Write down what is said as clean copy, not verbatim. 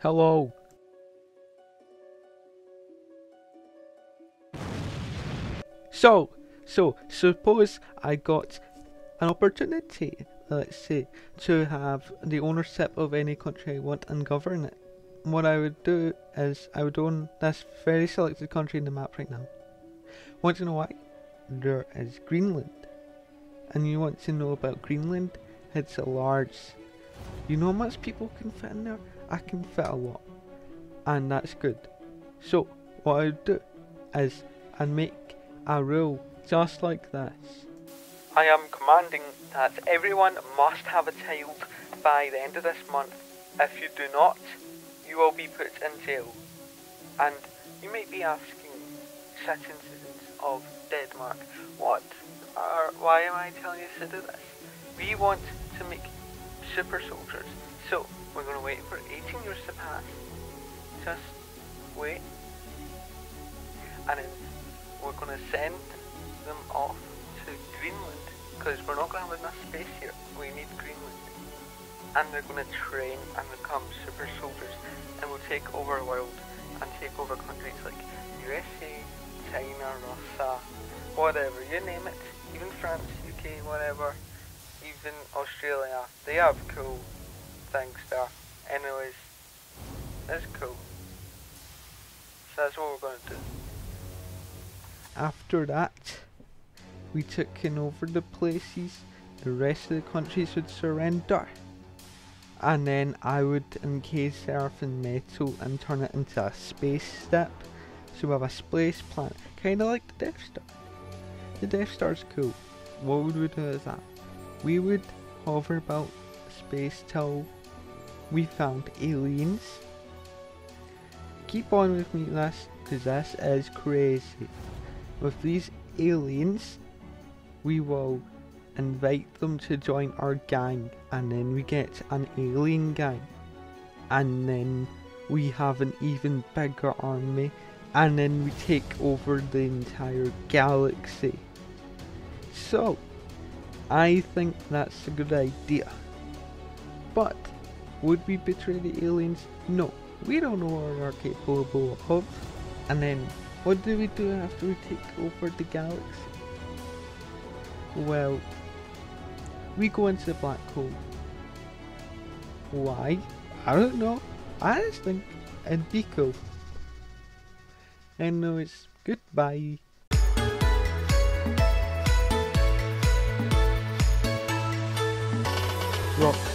Hello. So suppose I got an opportunity, let's say, to have the ownership of any country I want and govern it. What I would do is I would own this very selected country in the map right now. Want to know why? There is Greenland. And you want to know about Greenland? It's a large. You know how much people can fit in there? I can fit a lot. And that's good. So what I would do is I'd make a rule just like this. I am commanding that everyone must have a child by the end of this month. If you do not, you will be put in jail. And you may be asking, citizens of Denmark, why am I telling you to do this? We want to make super soldiers, so we're going to wait for 18 years to pass. Just wait. And then we're going to send them off to Greenland, because we're not going to have enough space here. We need Greenland. And they're going to train and become super soldiers, and we'll take over the world and take over countries like USA, China, Russia, whatever, you name it. Even France, UK, whatever. Even Australia. They have cool things there. Anyways, that's cool. So that's what we're going to do. After that, we took in over the places, the rest of the countries would surrender. And then I would encase the earth in metal and turn it into a space ship. So we have a space planet, kind of like the Death Star. The Death Star's cool. What would we do with that? We would hover about space till we found aliens. Keep on with me this, because this is crazy. With these aliens, we will invite them to join our gang, and then we get an alien gang, and then we have an even bigger army, and then we take over the entire galaxy. So I think that's a good idea. But would we betray the aliens? No, we don't know what they're capable of. And then what do we do after we take over the galaxy? Well, we go into the black hole. Why? I don't know. I just think it'd be cool. And now it's goodbye. Rock.